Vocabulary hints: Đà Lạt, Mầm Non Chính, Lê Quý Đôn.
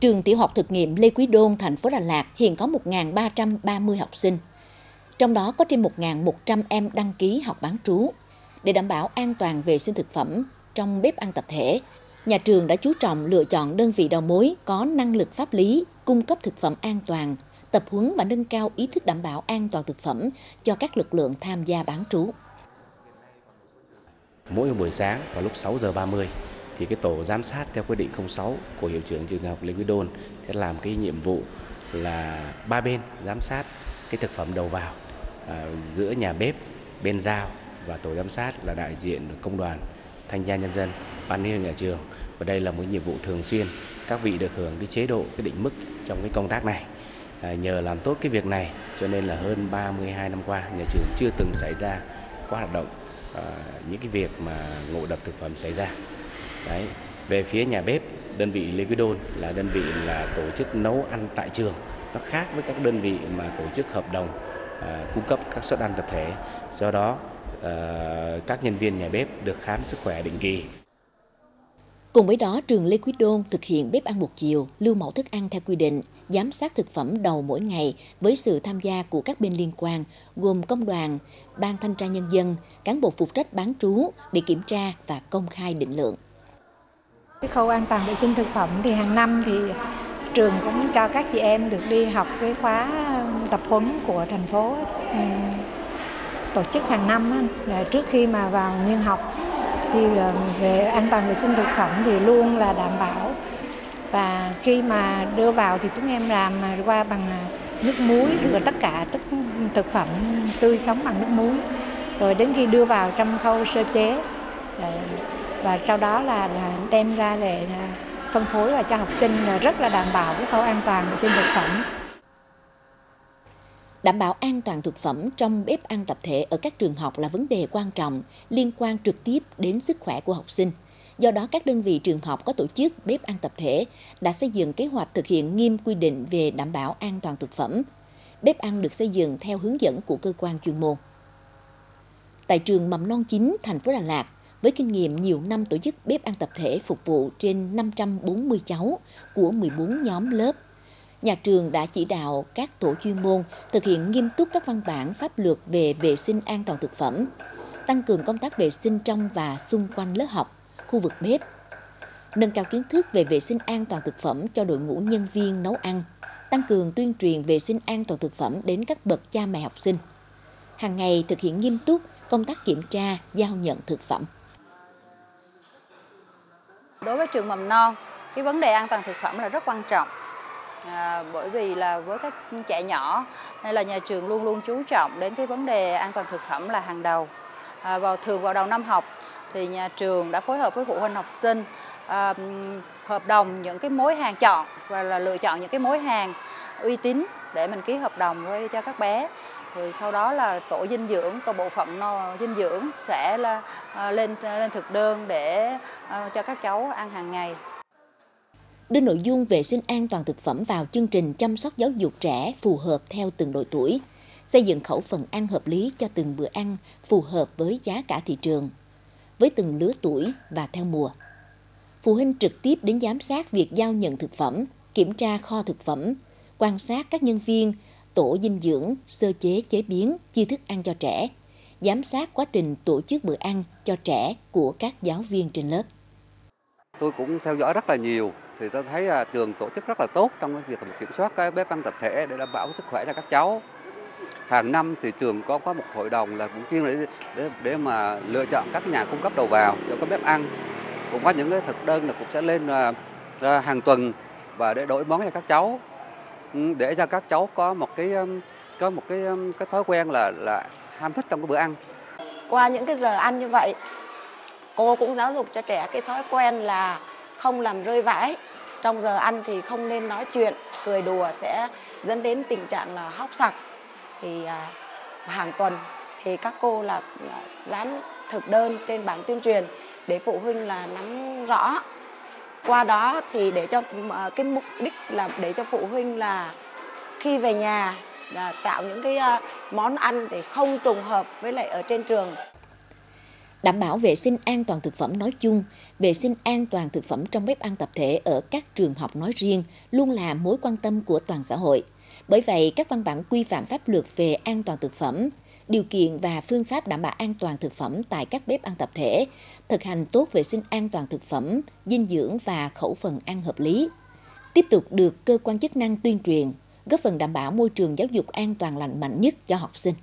trường tiểu học thực nghiệm Lê Quý Đôn, thành phố Đà Lạt hiện có 1.330 học sinh. Trong đó có trên 1.100 em đăng ký học bán trú. Để đảm bảo an toàn vệ sinh thực phẩm trong bếp ăn tập thể, nhà trường đã chú trọng lựa chọn đơn vị đầu mối có năng lực pháp lý, cung cấp thực phẩm an toàn, tập huấn và nâng cao ý thức đảm bảo an toàn thực phẩm cho các lực lượng tham gia bán trú. Mỗi buổi sáng vào lúc 6:30 thì cái tổ giám sát theo quyết định 06 của hiệu trưởng trường học Lê Quý Đôn sẽ làm cái nhiệm vụ là ba bên giám sát cái thực phẩm đầu vào giữa nhà bếp, bên giao và tổ giám sát là đại diện công đoàn, thanh tra nhân dân, ban liên nhà trường. Và đây là một nhiệm vụ thường xuyên, các vị được hưởng cái chế độ, cái định mức trong cái công tác này. Nhờ làm tốt cái việc này cho nên là hơn 32 năm qua nhà trường chưa từng xảy ra có hoạt động những cái việc mà ngộ độc thực phẩm xảy ra. Đấy. Về phía nhà bếp, đơn vị Lê Quý Đôn là đơn vị là tổ chức nấu ăn tại trường. Nó khác với các đơn vị mà tổ chức hợp đồng cung cấp các suất ăn tập thể. Do đó, các nhân viên nhà bếp được khám sức khỏe định kỳ. Cùng với đó, trường Lê Quý Đôn thực hiện bếp ăn một chiều, lưu mẫu thức ăn theo quy định, giám sát thực phẩm đầu mỗi ngày với sự tham gia của các bên liên quan, gồm công đoàn, ban thanh tra nhân dân, cán bộ phụ trách bán trú để kiểm tra và công khai định lượng. Cái khâu an toàn vệ sinh thực phẩm thì hàng năm thì trường cũng cho các chị em được đi học cái khóa tập huấn của thành phố tổ chức hàng năm, là trước khi mà vào niên học thì về an toàn vệ sinh thực phẩm thì luôn là đảm bảo, và khi mà đưa vào thì chúng em làm qua bằng nước muối, rửa tất cả thực phẩm tươi sống bằng nước muối, rồi đến khi đưa vào trong khâu sơ chế và sau đó là đem ra để phân phối và cho học sinh, là rất là đảm bảo cái khâu an toàn vệ sinh thực phẩm. Đảm bảo an toàn thực phẩm trong bếp ăn tập thể ở các trường học là vấn đề quan trọng, liên quan trực tiếp đến sức khỏe của học sinh. Do đó, các đơn vị trường học có tổ chức bếp ăn tập thể đã xây dựng kế hoạch thực hiện nghiêm quy định về đảm bảo an toàn thực phẩm. Bếp ăn được xây dựng theo hướng dẫn của cơ quan chuyên môn. Tại trường Mầm Non Chính, thành phố Đà Lạt, với kinh nghiệm nhiều năm tổ chức bếp ăn tập thể phục vụ trên 540 cháu của 14 nhóm lớp, nhà trường đã chỉ đạo các tổ chuyên môn thực hiện nghiêm túc các văn bản pháp luật về vệ sinh an toàn thực phẩm, tăng cường công tác vệ sinh trong và xung quanh lớp học, khu vực bếp, nâng cao kiến thức về vệ sinh an toàn thực phẩm cho đội ngũ nhân viên nấu ăn, tăng cường tuyên truyền vệ sinh an toàn thực phẩm đến các bậc cha mẹ học sinh. Hàng ngày thực hiện nghiêm túc công tác kiểm tra, giao nhận thực phẩm. Đối với trường mầm non, cái vấn đề an toàn thực phẩm là rất quan trọng. Bởi vì là với các trẻ nhỏ nên là nhà trường luôn luôn chú trọng đến cái vấn đề an toàn thực phẩm là hàng đầu. Thường vào đầu năm học thì nhà trường đã phối hợp với phụ huynh học sinh hợp đồng những cái mối hàng chọn và là lựa chọn những cái mối hàng uy tín để mình ký hợp đồng với cho các bé. Rồi sau đó là tổ dinh dưỡng, tổ bộ phận dinh dưỡng sẽ là lên thực đơn để cho các cháu ăn hàng ngày. Đưa nội dung vệ sinh an toàn thực phẩm vào chương trình chăm sóc giáo dục trẻ phù hợp theo từng độ tuổi, xây dựng khẩu phần ăn hợp lý cho từng bữa ăn phù hợp với giá cả thị trường, với từng lứa tuổi và theo mùa. Phụ huynh trực tiếp đến giám sát việc giao nhận thực phẩm, kiểm tra kho thực phẩm, quan sát các nhân viên, tổ dinh dưỡng, sơ chế chế biến, chia thức ăn cho trẻ, giám sát quá trình tổ chức bữa ăn cho trẻ của các giáo viên trên lớp. Tôi cũng theo dõi rất là nhiều. Thì tôi thấy là trường tổ chức rất là tốt trong cái việc kiểm soát cái bếp ăn tập thể để đảm bảo sức khỏe cho các cháu. Hàng năm thì trường có một hội đồng là cũng chuyên để mà lựa chọn các nhà cung cấp đầu vào cho các bếp ăn. Cũng có những cái thực đơn là cũng sẽ lên ra hàng tuần và để đổi món cho các cháu, để cho các cháu có một cái thói quen là ham thích trong cái bữa ăn. Qua những cái giờ ăn như vậy, cô cũng giáo dục cho trẻ cái thói quen là không làm rơi vãi. Trong giờ ăn thì không nên nói chuyện, cười đùa sẽ dẫn đến tình trạng là hóc sặc. Thì hàng tuần thì các cô là dán thực đơn trên bảng tuyên truyền để phụ huynh là nắm rõ. Qua đó thì để cho cái mục đích là để cho phụ huynh là khi về nhà là tạo những cái món ăn để không trùng hợp với lại ở trên trường. đảm bảo vệ sinh an toàn thực phẩm nói chung, vệ sinh an toàn thực phẩm trong bếp ăn tập thể ở các trường học nói riêng luôn là mối quan tâm của toàn xã hội. Bởi vậy, các văn bản quy phạm pháp luật về an toàn thực phẩm, điều kiện và phương pháp đảm bảo an toàn thực phẩm tại các bếp ăn tập thể, thực hành tốt vệ sinh an toàn thực phẩm, dinh dưỡng và khẩu phần ăn hợp lý, tiếp tục được cơ quan chức năng tuyên truyền, góp phần đảm bảo môi trường giáo dục an toàn lành mạnh nhất cho học sinh.